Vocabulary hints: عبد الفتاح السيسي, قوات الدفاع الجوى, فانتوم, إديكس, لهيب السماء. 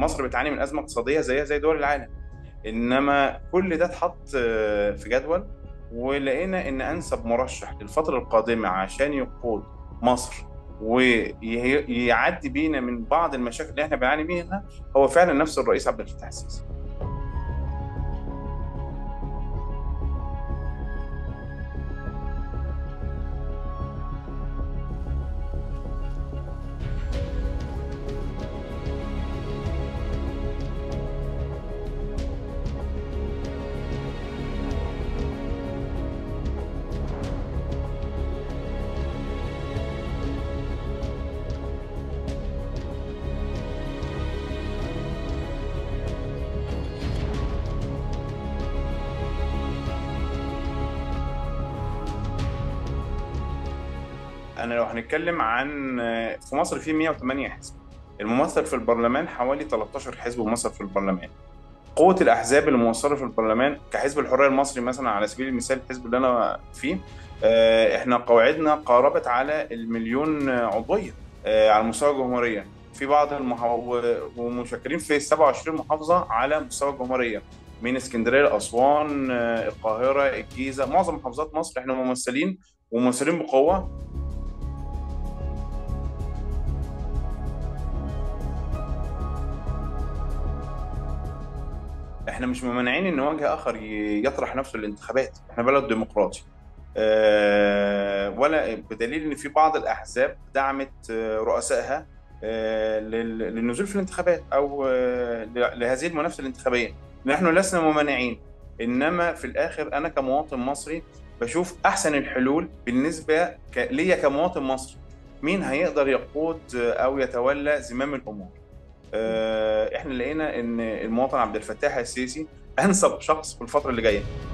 مصر بتعاني من أزمة اقتصادية زيها زي دول العالم، إنما كل ده اتحط في جدول، ولقينا إن أنسب مرشح للفترة القادمة عشان يقود مصر ويعدي بينا من بعض المشاكل اللي احنا بنعاني منها هو فعلا نفس الرئيس عبد الفتاح السيسي. أنا لو هنتكلم عن في مصر في 108 حزب، الممثل في البرلمان حوالي 13 حزب ممثل في البرلمان. قوة الأحزاب الممثلة في البرلمان كحزب الحرية المصري مثلا على سبيل المثال، الحزب اللي أنا فيه إحنا قواعدنا قاربت على 1,000,000 عضوية على مستوى الجمهورية في بعض ومشكلين في 27 محافظة على مستوى الجمهورية، من اسكندرية لأسوان القاهرة الجيزة، معظم محافظات مصر إحنا ممثلين وممثلين بقوة. احنا مش ممنعين ان وجه اخر يطرح نفسه الانتخابات، احنا بلد ديمقراطي، ولا بدليل ان في بعض الاحزاب دعمت رؤسائها للنزول في الانتخابات او لهذه المنافسه الانتخابيه. نحن لسنا ممنعين، انما في الاخر انا كمواطن مصري بشوف احسن الحلول بالنسبه ليا كمواطن مصري مين هيقدر يقود او يتولى زمام الامور. احنا لقينا ان المواطن عبد الفتاح السيسي انسب شخص في الفتره اللي جايه.